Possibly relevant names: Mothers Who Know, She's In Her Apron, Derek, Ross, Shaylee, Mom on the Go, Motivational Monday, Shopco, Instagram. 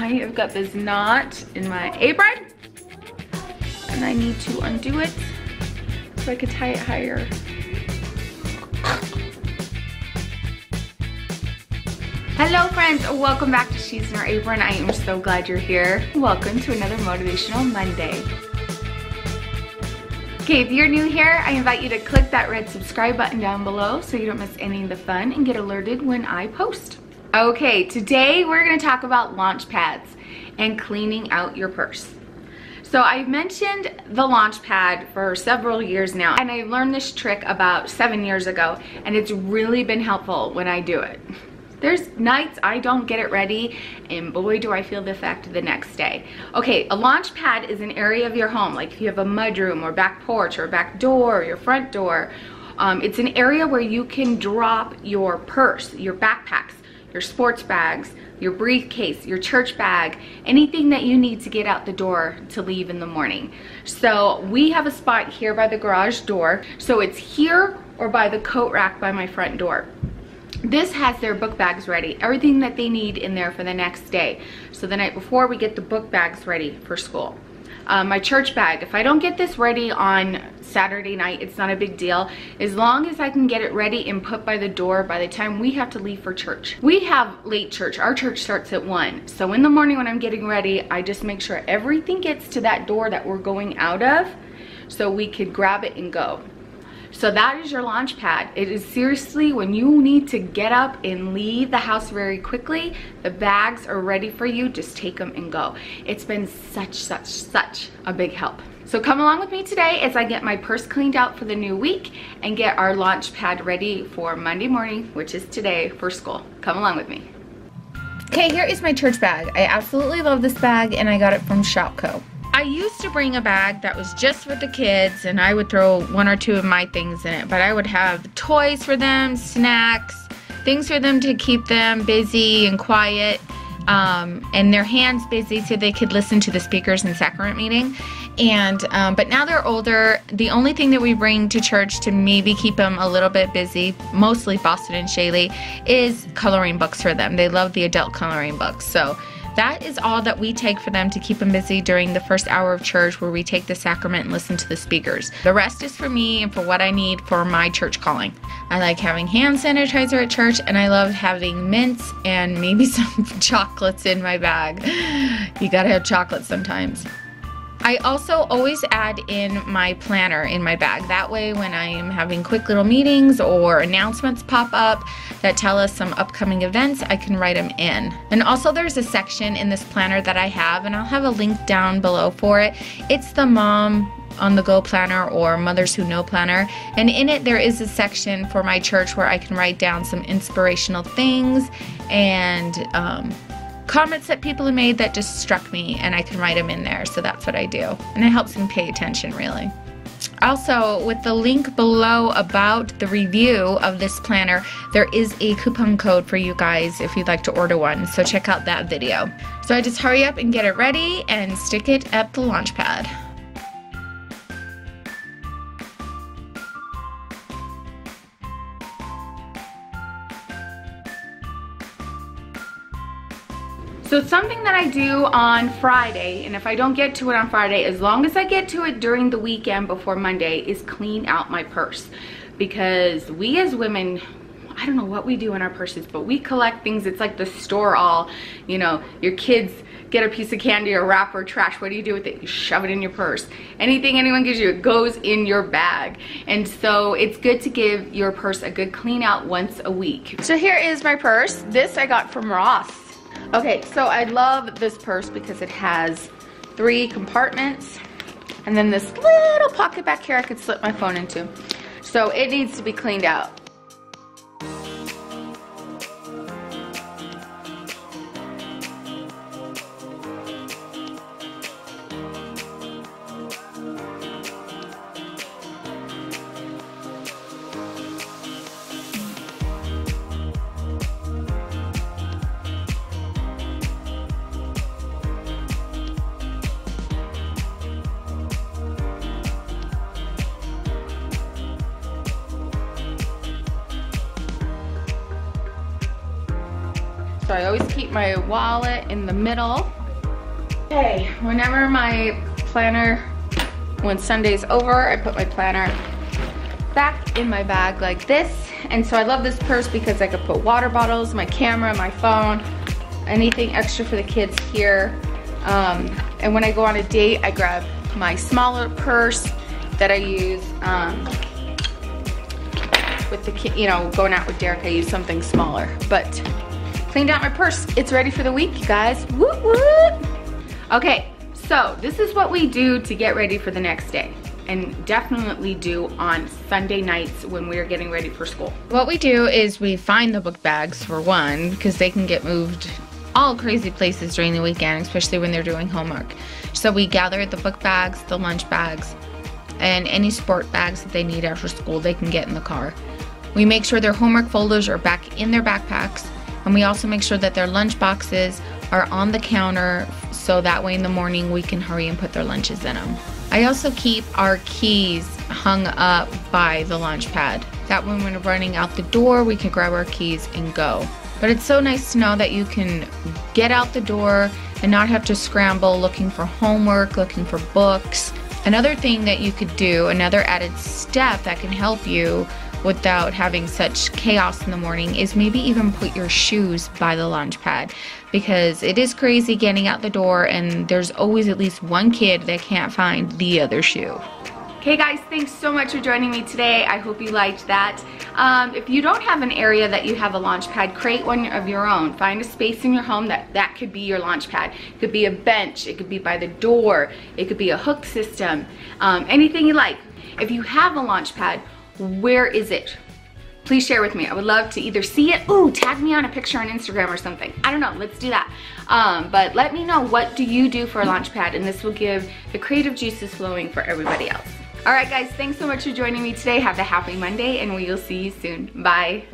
I have got this knot in my apron and I need to undo it so I can tie it higher. Hello friends, welcome back to She's In Her Apron. I am so glad you're here. Welcome to another Motivational Monday. Okay, if you're new here, I invite you to click that red subscribe button down below so you don't miss any of the fun and get alerted when I post. Okay, today we're going to talk about launch pads and cleaning out your purse. So I've mentioned the launch pad for several years now, and I learned this trick about 7 years ago, and it's really been helpful when I do it. There's nights I don't get it ready, and boy do I feel the effect the next day. Okay, a launch pad is an area of your home, like if you have a mudroom or back porch or back door or your front door. It's an area where you can drop your purse, your backpacks, your sports bags, your briefcase, your church bag, anything that you need to get out the door to leave in the morning. So we have a spot here by the garage door. So it's here or by the coat rack by my front door. This has their book bags ready, everything that they need in there for the next day. So the night before, we get the book bags ready for school. My church bag, if I don't get this ready on Saturday night, it's not a big deal. As long as I can get it ready and put by the door by the time we have to leave for church. We have late church. Our church starts at 1. So in the morning when I'm getting ready, I just make sure everything gets to that door that we're going out of so we could grab it and go. So that is your launch pad. It is seriously, when you need to get up and leave the house very quickly, the bags are ready for you, just take them and go. It's been such a big help. So come along with me today as I get my purse cleaned out for the new week and get our launch pad ready for Monday morning, which is today, for school. Come along with me. Okay, here is my church bag. I absolutely love this bag and I got it from Shopco. I used to bring a bag that was just for the kids, and I would throw one or two of my things in it, but I would have toys for them, snacks, things for them to keep them busy and quiet, and their hands busy so they could listen to the speakers in sacrament meeting. And but now they're older, the only thing that we bring to church to maybe keep them a little bit busy, mostly Boston and Shaylee, is coloring books for them. They love the adult coloring books. So that is all that we take for them to keep them busy during the first hour of church, where we take the sacrament and listen to the speakers. The rest is for me and for what I need for my church calling. I like having hand sanitizer at church, and I love having mints and maybe some chocolates in my bag. You gotta have chocolate sometimes. I also always add in my planner in my bag. That way when I'm having quick little meetings or announcements pop up that tell us some upcoming events, I can write them in. And also there's a section in this planner that I have, and I'll have a link down below for it. It's the Mom on the Go planner or Mothers Who Know planner, and in it there is a section for my church where I can write down some inspirational things and comments that people have made that just struck me, and I can write them in there. So that's what I do, and it helps me pay attention really. Also, with the link below about the review of this planner, there is a coupon code for you guys if you'd like to order one, so check out that video. So I just hurry up and get it ready and stick it at the launch pad. So something that I do on Friday, and if I don't get to it on Friday, as long as I get to it during the weekend before Monday, is clean out my purse. Because we as women, I don't know what we do in our purses, but we collect things. It's like the store-all, you know, your kids get a piece of candy or wrapper, trash, what do you do with it? You shove it in your purse. Anything anyone gives you, it goes in your bag. And so it's good to give your purse a good clean out once a week. So here is my purse. This I got from Ross. Okay, so I love this purse because it has 3 compartments and then this little pocket back here I could slip my phone into. So it needs to be cleaned out. I always keep my wallet in the middle. Okay, whenever my planner, when Sunday's over, I put my planner back in my bag like this. And so I love this purse because I could put water bottles, my camera, my phone, anything extra for the kids here. And when I go on a date, I grab my smaller purse that I use with the kid, you know, going out with Derek, I use something smaller. But cleaned out my purse. It's ready for the week, you guys. Woot woot! Okay, so this is what we do to get ready for the next day, and definitely do on Sunday nights when we are getting ready for school. What we do is we find the book bags, for one, because they can get moved all crazy places during the weekend, especially when they're doing homework. So we gather the book bags, the lunch bags, and any sport bags that they need after school, they can get in the car. We make sure their homework folders are back in their backpacks, and we also make sure that their lunch boxes are on the counter, so that way in the morning we can hurry and put their lunches in them. I also keep our keys hung up by the lunch pad. That way when we're running out the door, we can grab our keys and go. But it's so nice to know that you can get out the door and not have to scramble looking for homework, looking for books. Another thing that you could do, another added step that can help you without having such chaos in the morning, is maybe even put your shoes by the lunch pad, because it is crazy getting out the door and there's always at least one kid that can't find the other shoe. Okay guys, thanks so much for joining me today. I hope you liked that. If you don't have an area that you have a launch pad, create one of your own. Find a space in your home that could be your launch pad. It could be a bench, it could be by the door, it could be a hook system, anything you like. If you have a launch pad, where is it? Please share with me. I would love to either see it, ooh, tag me on a picture on Instagram or something. I don't know, let's do that. But let me know, what do you do for a launch pad? And this will give the creative juices flowing for everybody else. All right guys, thanks so much for joining me today. Have a happy Monday and we will see you soon. Bye.